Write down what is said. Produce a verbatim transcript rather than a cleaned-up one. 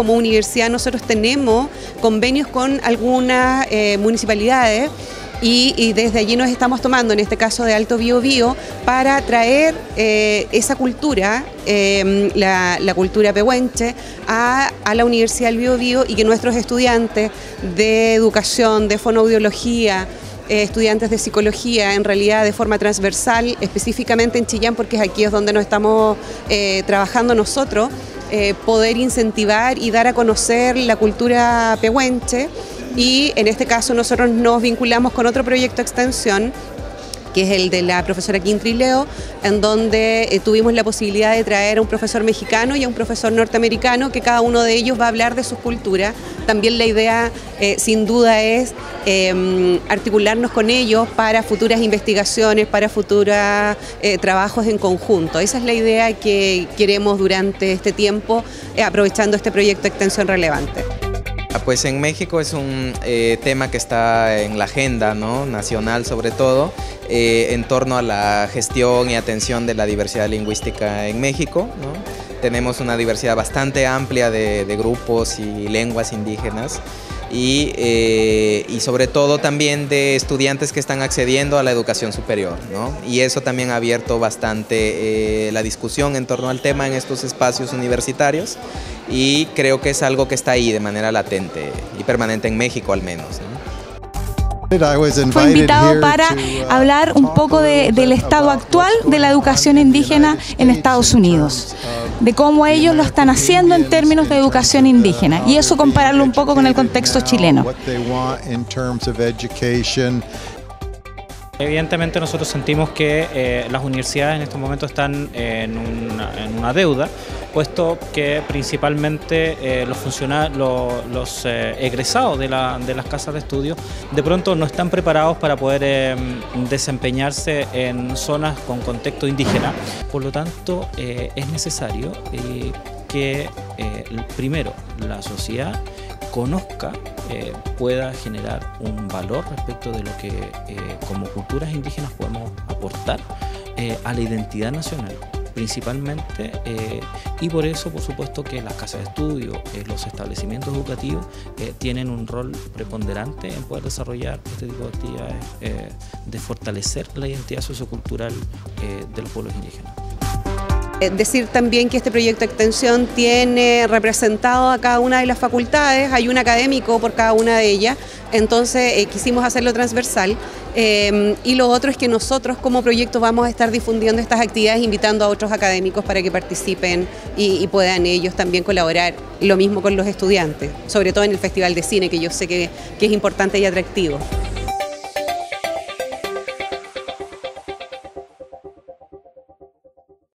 como universidad nosotros tenemos convenios con algunas eh, municipalidades y, y desde allí nos estamos tomando, en este caso de Alto Bio Bio, para traer eh, esa cultura, eh, la, la cultura pehuenche, a, a la Universidad del Bío Bío, y que nuestros estudiantes de educación, de fonoaudiología, Eh, estudiantes de psicología, en realidad de forma transversal, específicamente en Chillán, porque es aquí es donde nos estamos eh, trabajando nosotros, eh, poder incentivar y dar a conocer la cultura pehuenche. Y en este caso nosotros nos vinculamos con otro proyecto de extensión, que es el de la profesora Quintrileo, en donde eh, tuvimos la posibilidad de traer a un profesor mexicano y a un profesor norteamericano, que cada uno de ellos va a hablar de sus culturas. También la idea, eh, sin duda, es eh, articularnos con ellos para futuras investigaciones, para futuros eh, trabajos en conjunto. Esa es la idea que queremos durante este tiempo, eh, aprovechando este proyecto de extensión relevante. Pues en México es un eh, tema que está en la agenda, ¿no?, nacional, sobre todo, eh, en torno a la gestión y atención de la diversidad lingüística en México, ¿no? Tenemos una diversidad bastante amplia de, de grupos y lenguas indígenas y, eh, y sobre todo también de estudiantes que están accediendo a la educación superior, ¿no? Y eso también ha abierto bastante eh, la discusión en torno al tema en estos espacios universitarios, y creo que es algo que está ahí de manera latente y permanente en México al menos, ¿no? Fue invitado para hablar un poco de, del estado actual de la educación indígena en Estados Unidos, de cómo ellos lo están haciendo en términos de educación indígena, y eso compararlo un poco con el contexto chileno. Evidentemente nosotros sentimos que eh, las universidades en estos momentos están eh, en, una, en una deuda, puesto que principalmente eh, los, funcionarios, los, los eh, egresados de, la, de las casas de estudio de pronto no están preparados para poder eh, desempeñarse en zonas con contexto indígena. Por lo tanto, eh, es necesario eh, que eh, primero la sociedad conozca, eh, pueda generar un valor respecto de lo que eh, como culturas indígenas podemos aportar eh, a la identidad nacional, principalmente, eh, y por eso, por supuesto, que las casas de estudio, eh, los establecimientos educativos eh, tienen un rol preponderante en poder desarrollar este tipo de actividades eh, de fortalecer la identidad sociocultural eh, de los pueblos indígenas. Decir también que este proyecto de extensión tiene representado a cada una de las facultades, hay un académico por cada una de ellas, entonces eh, quisimos hacerlo transversal. Eh, y lo otro es que nosotros como proyecto vamos a estar difundiendo estas actividades, invitando a otros académicos para que participen y, y puedan ellos también colaborar, lo mismo con los estudiantes, sobre todo en el Festival de Cine, que yo sé que, que es importante y atractivo.